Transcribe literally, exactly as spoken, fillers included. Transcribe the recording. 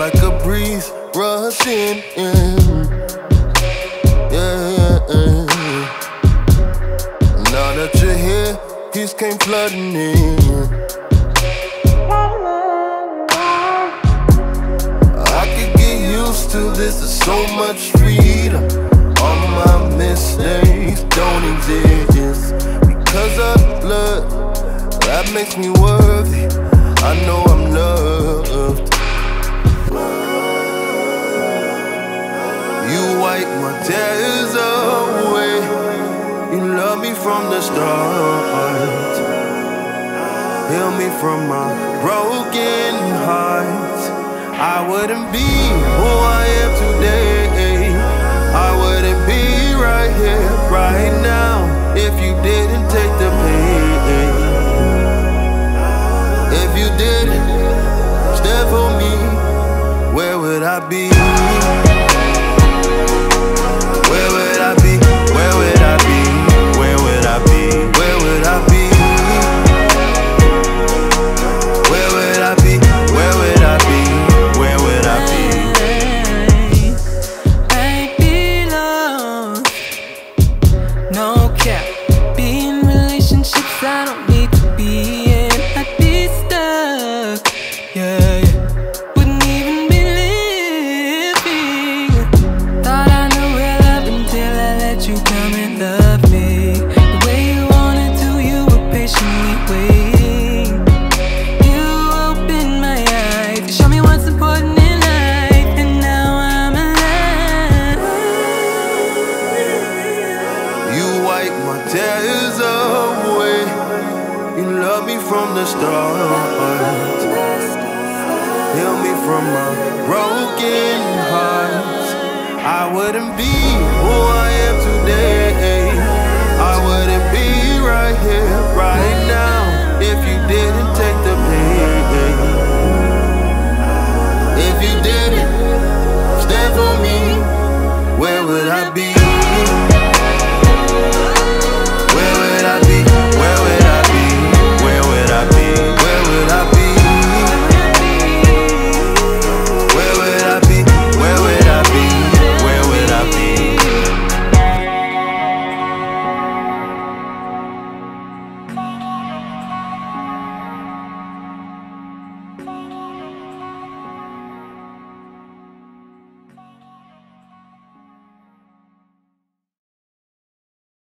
like a breeze rushing in. Yeah, now that you're here, peace came flooding in. I could get used to this, there's so much freedom. All my mistakes don't exist. Because of blood, that makes me worthy. I know I'm loved. You wipe my tears away. You love me from the start. Heal me from my broken heart. I wouldn't be who I am today. I wouldn't be right here, right now, if you didn't take the pain. If you didn't stand for me, where would I be? Where would I be? Where would I be? Where would I be? Where would I be? Where would I be? Where would I be? Where would I be? I belong. No cap. Be in relationships I don't need to be. From the start, heal me from my broken heart. I wouldn't be who I am today. I wouldn't be right here, right now, if you didn't.